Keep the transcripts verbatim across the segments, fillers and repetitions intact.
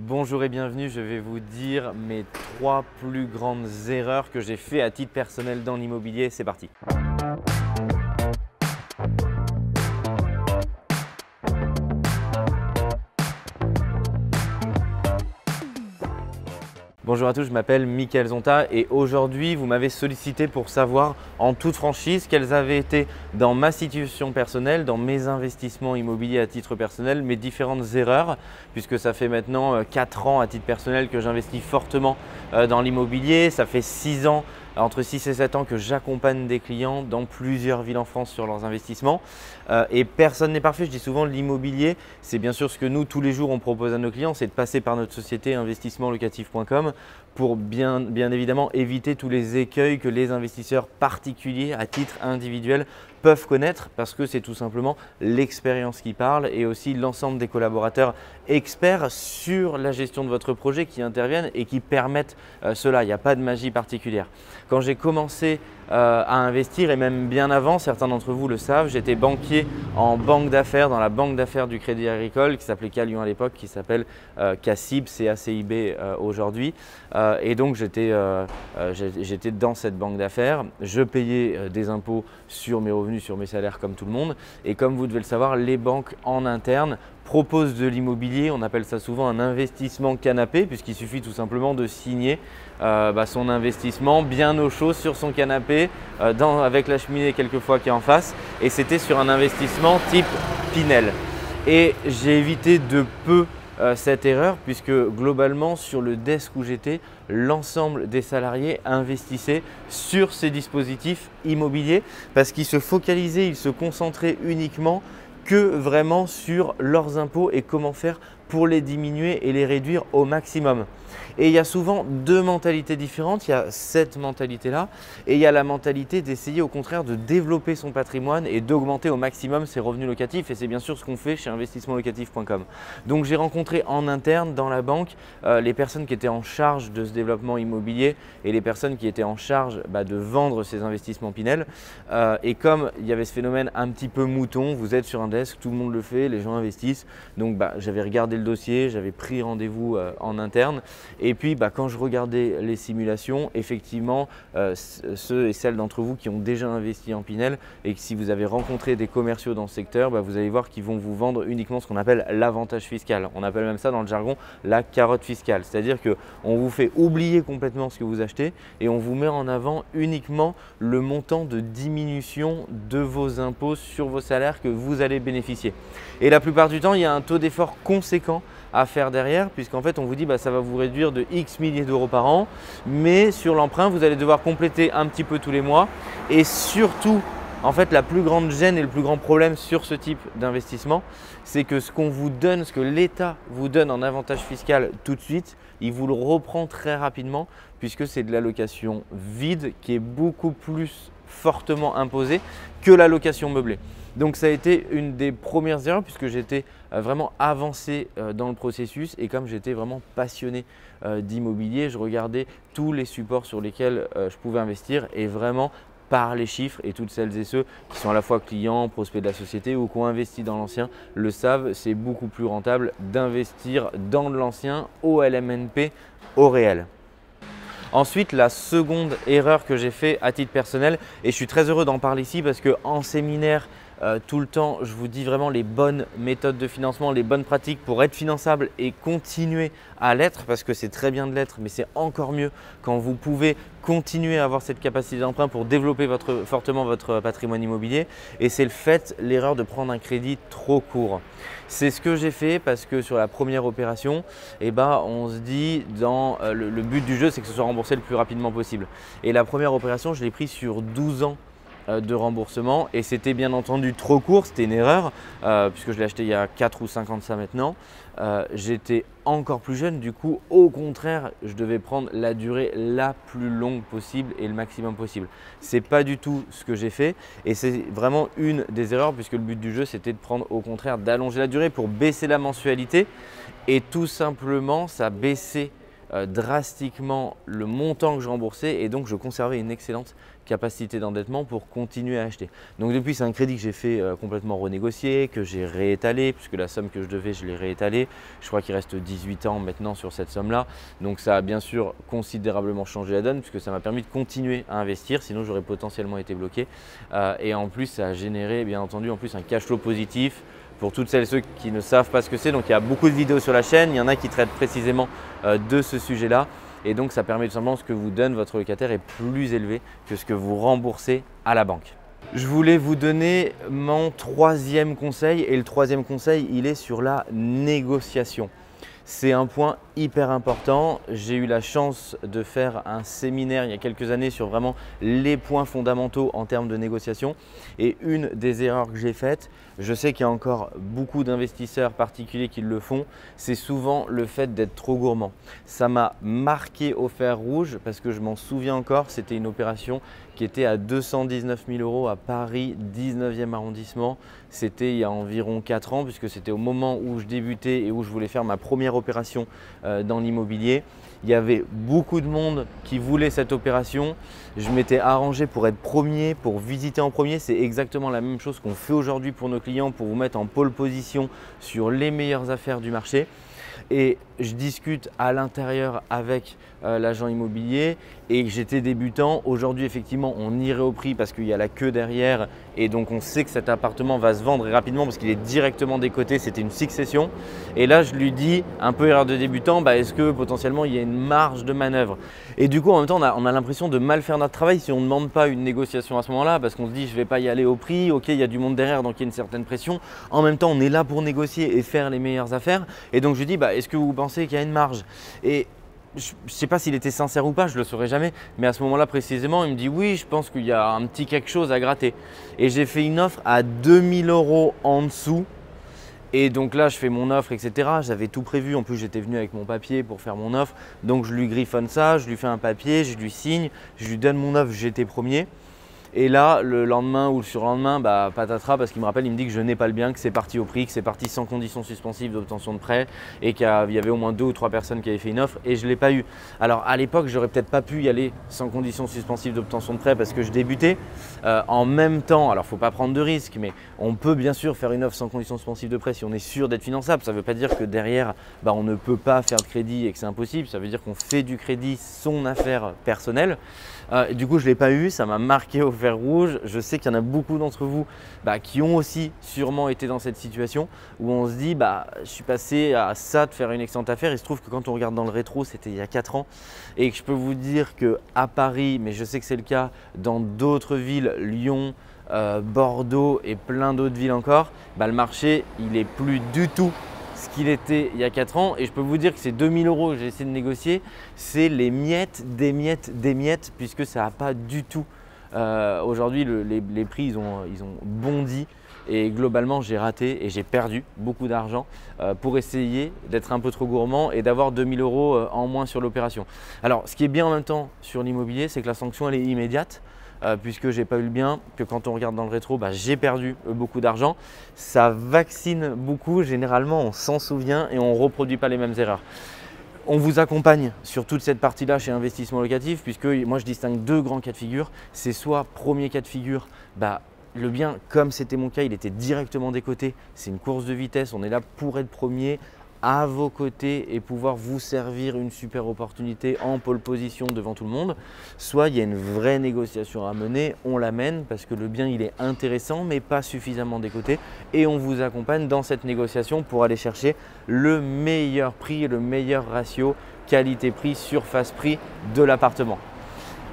Bonjour et bienvenue, je vais vous dire mes trois plus grandes erreurs que j'ai fait à titre personnel dans l'immobilier. C'est parti. Bonjour à tous, je m'appelle Mickaël Zonta et aujourd'hui vous m'avez sollicité pour savoir en toute franchise quelles avaient été dans ma situation personnelle, dans mes investissements immobiliers à titre personnel, mes différentes erreurs, puisque ça fait maintenant quatre ans à titre personnel que j'investis fortement dans l'immobilier, ça fait six ans, entre six et sept ans que j'accompagne des clients dans plusieurs villes en France sur leurs investissements euh, et personne n'est parfait. Je dis souvent l'immobilier, c'est bien sûr ce que nous tous les jours on propose à nos clients, c'est de passer par notre société investissement locatif point com pour bien, bien évidemment éviter tous les écueils que les investisseurs particuliers à titre individuel peuvent connaître, parce que c'est tout simplement l'expérience qui parle et aussi l'ensemble des collaborateurs experts sur la gestion de votre projet qui interviennent et qui permettent euh, cela. Il n'y a pas de magie particulière. Quand j'ai commencé euh, à investir et même bien avant, certains d'entre vous le savent, j'étais banquier en banque d'affaires, dans la banque d'affaires du Crédit Agricole qui s'appelait Calyon à l'époque, qui s'appelle euh, CACIB, C A C I B euh, aujourd'hui. Euh, et donc j'étais euh, j'étais dans cette banque d'affaires, je payais euh, des impôts sur mes revenus, sur mes salaires comme tout le monde, et comme vous devez le savoir, les banques en interne proposent de l'immobilier, on appelle ça souvent un investissement canapé, puisqu'il suffit tout simplement de signer euh, bah, son investissement bien au chaud sur son canapé euh, dans, avec la cheminée quelquefois qui est en face, et c'était sur un investissement type Pinel. Et j'ai évité de peu cette erreur, puisque globalement sur le desk où j'étais, l'ensemble des salariés investissaient sur ces dispositifs immobiliers parce qu'ils se focalisaient, ils se concentraient uniquement que vraiment sur leurs impôts et comment faire pour les diminuer et les réduire au maximum. Et il y a souvent deux mentalités différentes. Il y a cette mentalité-là et il y a la mentalité d'essayer au contraire de développer son patrimoine et d'augmenter au maximum ses revenus locatifs. Et c'est bien sûr ce qu'on fait chez investissement locatif point com. Donc j'ai rencontré en interne dans la banque euh, les personnes qui étaient en charge de ce développement immobilier et les personnes qui étaient en charge bah, de vendre ces investissements Pinel. Euh, et comme il y avait ce phénomène un petit peu mouton, vous êtes sur un desk, tout le monde le fait, les gens investissent. Donc bah, j'avais regardé le dossier, j'avais pris rendez-vous euh, en interne et puis bah, quand je regardais les simulations, effectivement euh, ceux et celles d'entre vous qui ont déjà investi en Pinel et que si vous avez rencontré des commerciaux dans ce secteur, bah, vous allez voir qu'ils vont vous vendre uniquement ce qu'on appelle l'avantage fiscal. On appelle même ça dans le jargon la carotte fiscale, c'est-à-dire qu'on vous fait oublier complètement ce que vous achetez et on vous met en avant uniquement le montant de diminution de vos impôts sur vos salaires que vous allez bénéficier. Et la plupart du temps, il y a un taux d'effort conséquent à faire derrière, puisqu'en fait on vous dit bah, ça va vous réduire de X milliers d'euros par an, mais sur l'emprunt vous allez devoir compléter un petit peu tous les mois. Et surtout, en fait, la plus grande gêne et le plus grand problème sur ce type d'investissement, c'est que ce qu'on vous donne, ce que l'État vous donne en avantage fiscal tout de suite, il vous le reprend très rapidement, puisque c'est de l'allocation vide qui est beaucoup plus fortement imposée que la location meublée. Donc ça a été une des premières erreurs, puisque j'étais vraiment avancé dans le processus et comme j'étais vraiment passionné d'immobilier, je regardais tous les supports sur lesquels je pouvais investir et vraiment par les chiffres, et toutes celles et ceux qui sont à la fois clients, prospects de la société ou qui ont investi dans l'ancien le savent, c'est beaucoup plus rentable d'investir dans l'ancien au L M N P au réel. Ensuite, la seconde erreur que j'ai fait à titre personnel, et je suis très heureux d'en parler ici parce qu'en séminaire, Euh, tout le temps, je vous dis vraiment les bonnes méthodes de financement, les bonnes pratiques pour être finançable et continuer à l'être, parce que c'est très bien de l'être, mais c'est encore mieux quand vous pouvez continuer à avoir cette capacité d'emprunt pour développer votre, fortement votre patrimoine immobilier. Et c'est le fait, l'erreur de prendre un crédit trop court. C'est ce que j'ai fait parce que sur la première opération, eh ben, on se dit dans euh, le, le but du jeu, c'est que ce soit remboursé le plus rapidement possible. Et la première opération, je l'ai prise sur douze ans. De remboursement et c'était bien entendu trop court, c'était une erreur euh, puisque je l'ai acheté il y a quatre ou cinq ans de ça maintenant. Euh, j'étais encore plus jeune, du coup au contraire je devais prendre la durée la plus longue possible et le maximum possible. C'est pas du tout ce que j'ai fait et c'est vraiment une des erreurs, puisque le but du jeu c'était de prendre au contraire d'allonger la durée pour baisser la mensualité, et tout simplement ça baissait Euh, drastiquement le montant que je remboursais et donc je conservais une excellente capacité d'endettement pour continuer à acheter. Donc depuis, c'est un crédit que j'ai fait euh, complètement renégocier, que j'ai réétalé, puisque la somme que je devais, je l'ai réétalée. Je crois qu'il reste dix-huit ans maintenant sur cette somme-là. Donc ça a bien sûr considérablement changé la donne, puisque ça m'a permis de continuer à investir, sinon j'aurais potentiellement été bloqué. Euh, et en plus, ça a généré, bien entendu, en plus un cash flow positif. Pour toutes celles et ceux qui ne savent pas ce que c'est, donc il y a beaucoup de vidéos sur la chaîne, il y en a qui traitent précisément euh, de ce sujet-là. Et donc, ça permet tout simplement que ce que vous donne votre locataire est plus élevé que ce que vous remboursez à la banque. Je voulais vous donner mon troisième conseil et le troisième conseil, il est sur la négociation. C'est un point hyper important. J'ai eu la chance de faire un séminaire il y a quelques années sur vraiment les points fondamentaux en termes de négociation. Et une des erreurs que j'ai faites, je sais qu'il y a encore beaucoup d'investisseurs particuliers qui le font, c'est souvent le fait d'être trop gourmand. Ça m'a marqué au fer rouge parce que je m'en souviens encore, c'était une opération qui était à deux cent dix-neuf mille euros à Paris, dix-neuvième arrondissement. C'était il y a environ quatre ans puisque c'était au moment où je débutais et où je voulais faire ma première opération dans l'immobilier. Il y avait beaucoup de monde qui voulait cette opération. Je m'étais arrangé pour être premier, pour visiter en premier. C'est exactement la même chose qu'on fait aujourd'hui pour nos clients, pour vous mettre en pole position sur les meilleures affaires du marché. Et je discute à l'intérieur avec euh, l'agent immobilier et j'étais débutant. Aujourd'hui, effectivement, on irait au prix parce qu'il y a la queue derrière et donc on sait que cet appartement va se vendre rapidement parce qu'il est directement décoté. C'était une succession. Et là, je lui dis, un peu erreur de débutant, bah, est-ce que potentiellement il y a une marge de manœuvre? Et du coup, en même temps, on a, on a l'impression de mal faire notre travail si on ne demande pas une négociation à ce moment-là parce qu'on se dit, je ne vais pas y aller au prix. Ok, il y a du monde derrière, donc il y a une certaine pression. En même temps, on est là pour négocier et faire les meilleures affaires. Et donc, je lui dis, bah, est-ce que vous pensez qu'il y a une marge? Et je ne sais pas s'il était sincère ou pas, je ne le saurais jamais. Mais à ce moment-là précisément, il me dit oui, je pense qu'il y a un petit quelque chose à gratter. Et j'ai fait une offre à deux mille euros en dessous. Et donc là, je fais mon offre, et cetera. J'avais tout prévu. En plus, j'étais venu avec mon papier pour faire mon offre. Donc, je lui griffonne ça, je lui fais un papier, je lui signe, je lui donne mon offre, j'étais premier. Et là, le lendemain ou le surlendemain, bah, patatras, parce qu'il me rappelle, il me dit que je n'ai pas le bien, que c'est parti au prix, que c'est parti sans condition suspensive d'obtention de prêt et qu'il y avait au moins deux ou trois personnes qui avaient fait une offre et je ne l'ai pas eu. Alors à l'époque, j'aurais peut-être pas pu y aller sans condition suspensive d'obtention de prêt parce que je débutais. Euh, en même temps, alors il ne faut pas prendre de risques, mais on peut bien sûr faire une offre sans condition suspensive de prêt si on est sûr d'être finançable. Ça ne veut pas dire que derrière, bah, on ne peut pas faire de crédit et que c'est impossible. Ça veut dire qu'on fait du crédit son affaire personnelle. Euh, du coup, je ne l'ai pas eu, ça m'a marqué au fer rouge. Je sais qu'il y en a beaucoup d'entre vous bah, qui ont aussi sûrement été dans cette situation où on se dit bah, « je suis passé à ça de faire une excellente affaire ». Il se trouve que quand on regarde dans le rétro, c'était il y a quatre ans et que je peux vous dire qu'à Paris, mais je sais que c'est le cas dans d'autres villes, Lyon, euh, Bordeaux et plein d'autres villes encore, bah, le marché il n'est plus du tout ce qu'il était il y a quatre ans et je peux vous dire que ces deux mille euros que j'ai essayé de négocier, c'est les miettes, des miettes, des miettes puisque ça n'a pas du tout. Euh, Aujourd'hui, le, les, les prix ils ont, ils ont bondi et globalement j'ai raté et j'ai perdu beaucoup d'argent euh, pour essayer d'être un peu trop gourmand et d'avoir deux mille euros en moins sur l'opération. Alors ce qui est bien en même temps sur l'immobilier, c'est que la sanction elle est immédiate euh, puisque j'ai pas eu le bien, que quand on regarde dans le rétro, bah, j'ai perdu beaucoup d'argent. Ça vaccine beaucoup, généralement on s'en souvient et on ne reproduit pas les mêmes erreurs. On vous accompagne sur toute cette partie-là chez Investissement Locatif puisque moi je distingue deux grands cas de figure. C'est soit premier cas de figure, bah, le bien comme c'était mon cas, il était directement décoté. C'est une course de vitesse, on est là pour être premier à vos côtés et pouvoir vous servir une super opportunité en pole position devant tout le monde. Soit il y a une vraie négociation à mener, on l'amène parce que le bien il est intéressant mais pas suffisamment décoté et on vous accompagne dans cette négociation pour aller chercher le meilleur prix et le meilleur ratio qualité-prix, surface-prix de l'appartement.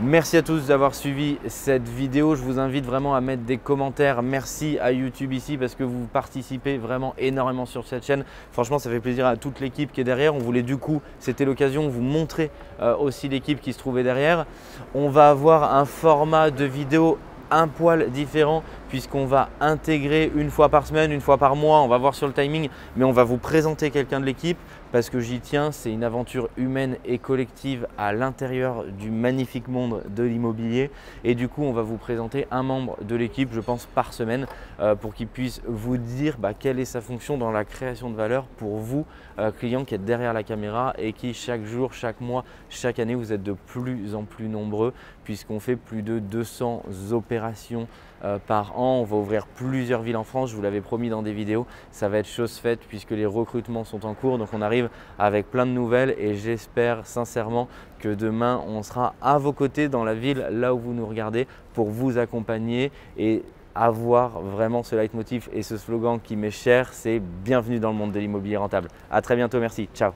Merci à tous d'avoir suivi cette vidéo. Je vous invite vraiment à mettre des commentaires. Merci à YouTube ici parce que vous participez vraiment énormément sur cette chaîne. Franchement, ça fait plaisir à toute l'équipe qui est derrière. On voulait du coup, c'était l'occasion de vous montrer euh, aussi l'équipe qui se trouvait derrière. On va avoir un format de vidéo un poil différent puisqu'on va intégrer une fois par semaine, une fois par mois, on va voir sur le timing, mais on va vous présenter quelqu'un de l'équipe parce que j'y tiens, c'est une aventure humaine et collective à l'intérieur du magnifique monde de l'immobilier et du coup, on va vous présenter un membre de l'équipe, je pense, par semaine euh, pour qu'il puisse vous dire bah, quelle est sa fonction dans la création de valeur pour vous, euh, clients qui êtes derrière la caméra et qui chaque jour, chaque mois, chaque année, vous êtes de plus en plus nombreux puisqu'on fait plus de deux cents opérations euh, par an. On va ouvrir plusieurs villes en France, je vous l'avais promis dans des vidéos, ça va être chose faite puisque les recrutements sont en cours, donc on arrive avec plein de nouvelles et j'espère sincèrement que demain on sera à vos côtés dans la ville là où vous nous regardez pour vous accompagner et avoir vraiment ce leitmotiv et ce slogan qui m'est cher, c'est bienvenue dans le monde de l'immobilier rentable. À très bientôt, merci, ciao.